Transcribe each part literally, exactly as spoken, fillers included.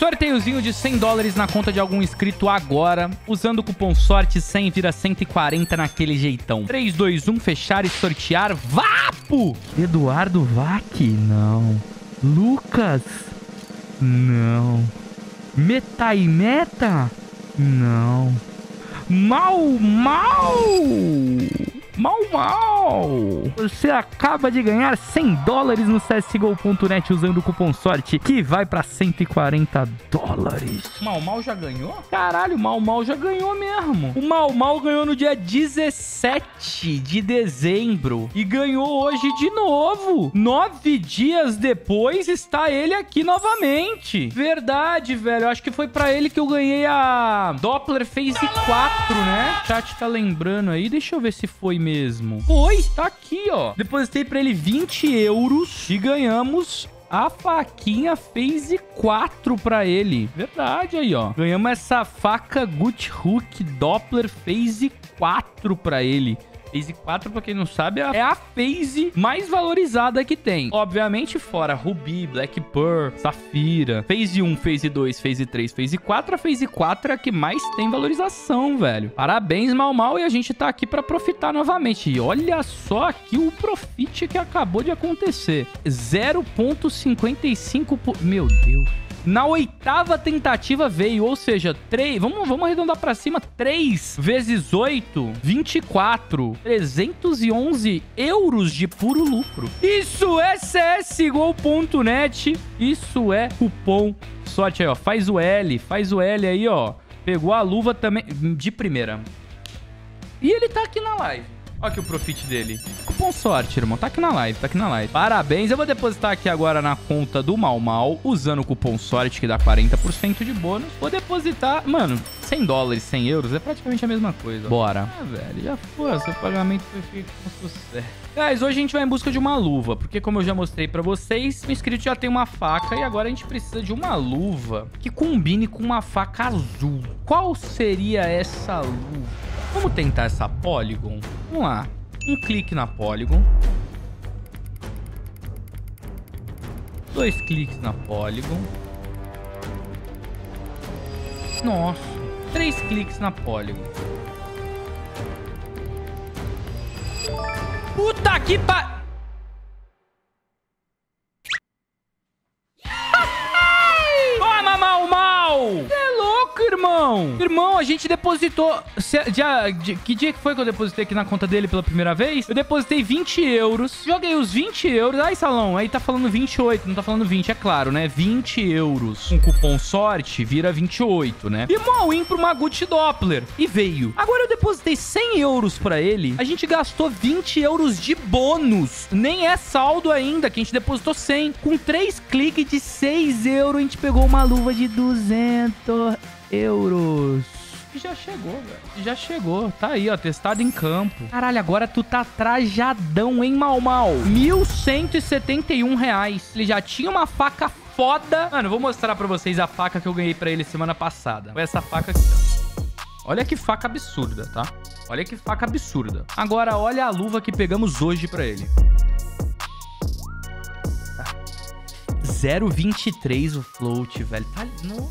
Sorteiozinho de cem dólares na conta de algum inscrito agora. Usando o cupom SORTE cem, vira cento e quarenta naquele jeitão. três, dois, um, fechar e sortear. Vapo! Eduardo Vac? Não. Lucas? Não. Meta e Meta? Não. Mal, mal! Mal, mal! Você acaba de ganhar cem dólares no C S G O ponto net usando o cupom SORTE, que vai pra cento e quarenta dólares. Mal, mal já ganhou? Caralho, mal, mal já ganhou mesmo. O mal, mal ganhou no dia dezessete de dezembro e ganhou hoje de novo. Nove dias depois está ele aqui novamente. Verdade, velho. Eu acho que foi pra ele que eu ganhei a Doppler Phase quatro, né? O chat tá lembrando aí. Deixa eu ver se foi mesmo. mesmo. Foi, tá aqui, ó. Depositei pra ele vinte euros e ganhamos a faquinha Phase quatro pra ele. Verdade, aí, ó. Ganhamos essa faca GutiHook Doppler Phase quatro pra ele. Phase quatro, pra quem não sabe, é a Phase mais valorizada que tem. Obviamente, fora Ruby, Black Pearl, Safira, Phase um, Phase dois, Phase três, Phase quatro. A Phase quatro é a que mais tem valorização, velho. Parabéns, Mal Mal, e a gente tá aqui pra profitar novamente. E olha só aqui o profit que acabou de acontecer. zero vírgula cinquenta e cinco... Por... Meu Deus. Na oitava tentativa veio, ou seja, três... Vamos, vamos arredondar pra cima. três vezes oito, vinte e quatro. trezentos e onze euros de puro lucro. Isso é C S G O ponto net. Isso é cupom sorte aí, ó. Faz o L, faz o L aí, ó. Pegou a luva também de primeira. E ele tá aqui na live. Olha aqui o profit dele. Cupom sorte, irmão. Tá aqui na live, tá aqui na live. Parabéns. Eu vou depositar aqui agora na conta do Mal Mal, usando o cupom sorte, que dá quarenta por cento de bônus. Vou depositar... Mano, cem dólares, cem euros é praticamente a mesma coisa. Bora. Ah, velho, já foi. Seu pagamento foi feito com sucesso. Guys, hoje a gente vai em busca de uma luva, porque como eu já mostrei pra vocês, o inscrito já tem uma faca e agora a gente precisa de uma luva que combine com uma faca azul. Qual seria essa luva? Vamos tentar essa Polygon? Vamos lá. Um clique na Polygon. Dois cliques na Polygon. Nossa. Três cliques na Polygon. Puta que pa... Irmão, irmão, a gente depositou... Dia, dia, que dia que foi que eu depositei aqui na conta dele pela primeira vez? Eu depositei vinte euros. Joguei os vinte euros. Ai, salão, aí tá falando vinte e oito, não tá falando vinte, é claro, né? vinte euros. Com cupom sorte, vira vinte e oito, né? E uma win pra uma Gucci Doppler. E veio. Agora eu depositei cem euros pra ele. A gente gastou vinte euros de bônus. Nem é saldo ainda, que a gente depositou cem. Com três cliques de seis euros, a gente pegou uma luva de duzentos euros. Já chegou, velho. Já chegou. Tá aí, ó. Testado em campo. Caralho, agora tu tá trajadão, hein, Mal Mal? mil cento e setenta e um reais. Ele já tinha uma faca foda. Mano, eu vou mostrar pra vocês a faca que eu ganhei pra ele semana passada. Foi essa faca aqui, ó. Olha que faca absurda, tá? Olha que faca absurda. Agora, olha a luva que pegamos hoje pra ele. zero vírgula vinte e três o float, velho. Tá lindo.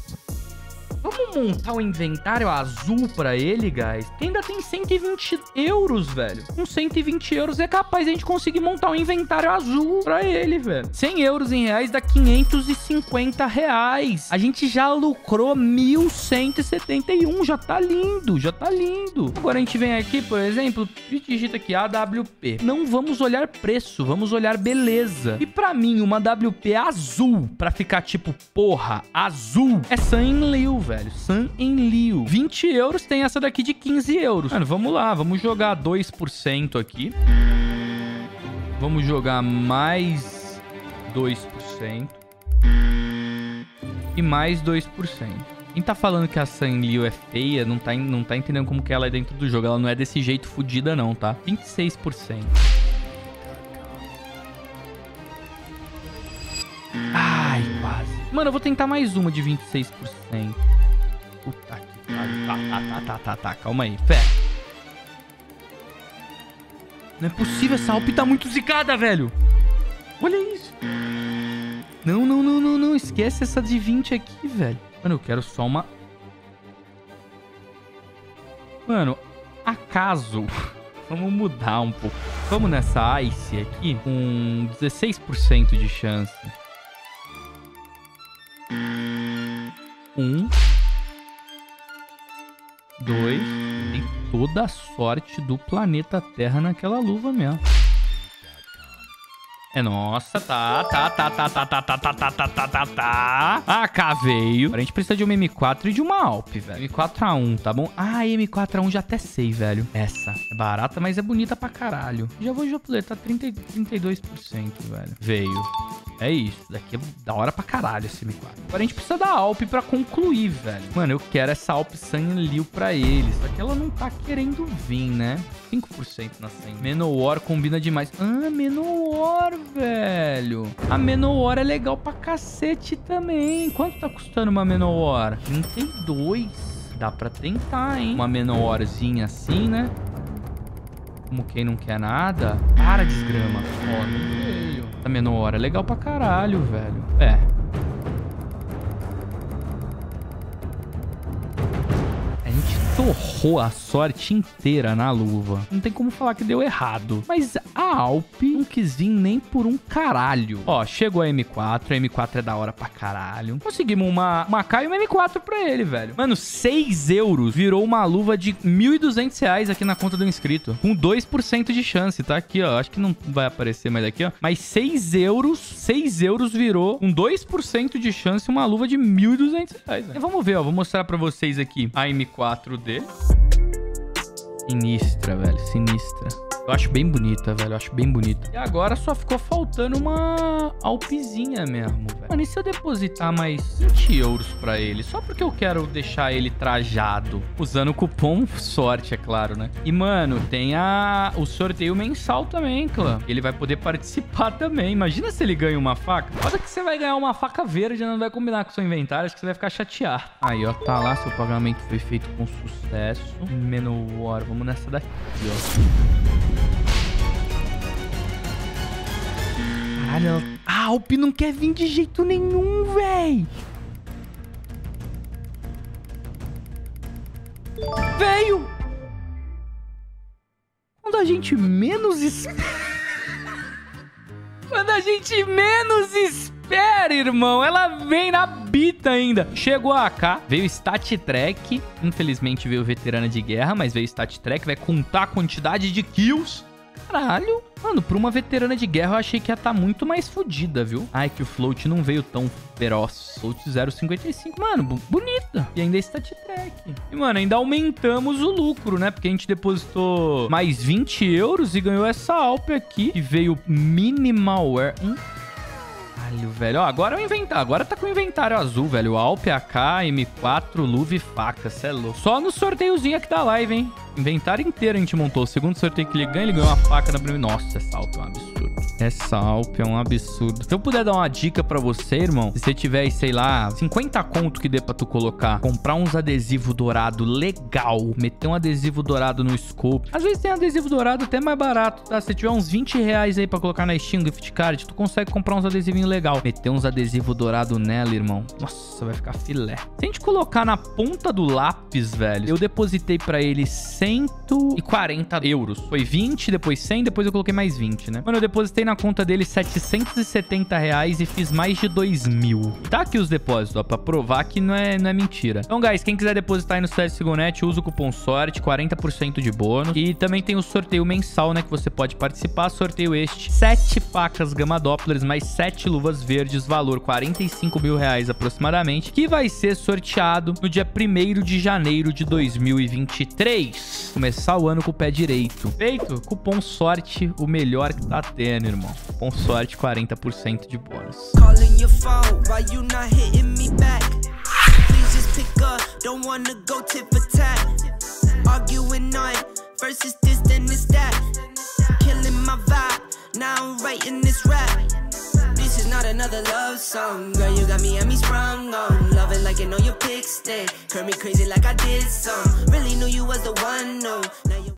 Vamos montar o inventário azul pra ele, guys? Que ainda tem cento e vinte euros, velho. Com cento e vinte euros é capaz de a gente conseguir montar o inventário azul pra ele, velho. cem euros em reais dá quinhentos e cinquenta reais. A gente já lucrou mil cento e setenta e um. Já tá lindo, já tá lindo. Agora a gente vem aqui, por exemplo, e digita aqui A W P. Não vamos olhar preço, vamos olhar beleza. E pra mim, uma A W P azul, pra ficar tipo, porra, azul, é sangue, velho. Velho, Sun em Liu. vinte euros tem essa daqui de quinze euros. Mano, vamos lá, vamos jogar dois por cento aqui. Vamos jogar mais dois por cento. E mais dois por cento. Quem tá falando que a Sun Liu é feia, não tá, não tá entendendo como que ela é dentro do jogo. Ela não é desse jeito fodida não, tá? vinte e seis por cento. Ai, quase. Mano, eu vou tentar mais uma de vinte e seis por cento. Puta que pariu. Tá, tá, tá, tá, tá, tá. Calma aí. Pera. Não é possível. Essa A W P tá muito zicada, velho. Olha isso. Não, não, não, não, não. não, esquece essa de vinte aqui, velho. Mano, eu quero só uma... Mano, acaso... Vamos mudar um pouco. Vamos nessa Ice aqui com dezesseis por cento de chance. Um. Dois. Tem toda a sorte do planeta Terra naquela luva mesmo. É, nossa, tá, tá, tá, tá, tá, tá, tá, tá, tá, tá, tá, tá, tá. Ah, cá veio. A gente precisa de uma M quatro e de uma A W P, velho. M quatro A um, tá bom? Ah, M quatro A um já até sei, velho. Essa é barata, mas é bonita pra caralho. Já vou jopletar trinta, trinta e dois por cento, velho. Veio. É isso. Daqui é da hora pra caralho esse M quatro. Agora a gente precisa da A W P pra concluir, velho. Mano, eu quero essa A W P Sanlil pra eles. Só que ela não tá querendo vir, né? cinco por cento na cem. Menowar combina demais. Ah, Menowar, velho. A Menowar é legal pra cacete também. Quanto tá custando uma Menowar? trinta e dois. Dá pra tentar, hein? Uma Menowarzinha assim, né? Como quem não quer nada. Para, desgrama. Ó, não veio. Essa Menowar é legal pra caralho, velho. É. Torrou a sorte inteira na luva. Não tem como falar que deu errado. Mas a A W P não quis vir nem por um caralho. Ó, chegou a M quatro. A M quatro é da hora pra caralho. Conseguimos uma, uma A K e uma M quatro pra ele, velho. Mano, seis euros virou uma luva de mil e duzentos reais aqui na conta do inscrito. Com dois por cento de chance, tá? Aqui, ó. Acho que não vai aparecer mais aqui, ó. Mas seis euros, seis euros virou com dois por cento de chance uma luva de mil e duzentos reais, velho. Vamos ver, ó. Vou mostrar pra vocês aqui a M quatro dele. Sinistra, velho, sinistra. Eu acho bem bonita, velho, eu acho bem bonita. E agora só ficou faltando uma alpizinha mesmo, velho. Mano, e se eu depositar mais vinte euros pra ele? Só porque eu quero deixar ele trajado. Usando o cupom sorte, é claro, né? E, mano, tem a... o sorteio mensal também, clã. Ele vai poder participar também. Imagina se ele ganha uma faca. Olha que você vai ganhar uma faca verde, não vai combinar com o seu inventário. Acho que você vai ficar chateado. Aí, ó, tá lá. Seu pagamento foi feito com sucesso. Menowar. Vamos nessa daqui, ó. Caralho, a A W P não quer vir de jeito nenhum, véi. Veio! Quando a gente menos espera... Quando a gente menos espera, irmão, ela vem na bita ainda. Chegou a AK, veio Stat Track. Infelizmente veio veterana de guerra, mas veio Stat Track. Vai contar a quantidade de kills. Caralho. Mano, pra uma veterana de guerra eu achei que ia estar tá muito mais fodida, viu? Ai, que o float não veio tão feroz. Float zero vírgula cinquenta e cinco. Mano, bonita. E ainda é Stat Track. E, mano, ainda aumentamos o lucro, né? Porque a gente depositou mais vinte euros e ganhou essa A W P aqui. E veio Minimal Wear. Hum? Caralho, velho. Ó, agora eu inventar. Agora tá com o inventário azul, velho. A W P, A K, M quatro, luva e faca. Cê é louco. Só no sorteiozinho aqui da live, hein? Inventário inteiro a gente montou. O segundo sorteio que ele ganha, ele ganhou uma faca na primeira. Nossa, essa A W P é um absurdo. Essa A W P é um absurdo. Se eu puder dar uma dica pra você, irmão, se você tiver, sei lá, cinquenta conto que dê pra tu colocar, comprar uns adesivos dourado legal, meter um adesivo dourado no scope. Às vezes tem adesivo dourado até mais barato, tá? Se você tiver uns vinte reais aí pra colocar na Steam, gift card, tu consegue comprar uns adesivinhos legal. Meter uns adesivos dourado nela, irmão. Nossa, vai ficar filé. Se a gente colocar na ponta do lápis, velho, eu depositei pra ele cento e quarenta euros. Foi vinte, depois cem, depois eu coloquei mais vinte, né? Mano, eu depositei na conta dele setecentos e setenta reais e fiz mais de dois mil. Tá aqui os depósitos, ó, pra provar que não é, não é mentira. Então, guys, quem quiser depositar aí no C S G O ponto net, usa o cupom sorte, quarenta por cento de bônus. E também tem o sorteio mensal, né, que você pode participar. Sorteio este, sete facas gama Dopplers, mais sete luvas verdes, valor quarenta e cinco mil reais aproximadamente, que vai ser sorteado no dia primeiro de janeiro de dois mil e vinte e três. Começar o ano com o pé direito. Feito? Cupom sorte, o melhor que tá tendo, irmão. Cupom sorte, quarenta por cento de bônus. Not another love song, girl, you got me and me sprung on. Love it like you know your pick stick. Curl me crazy like I did some. Really knew you was the one, no. Now you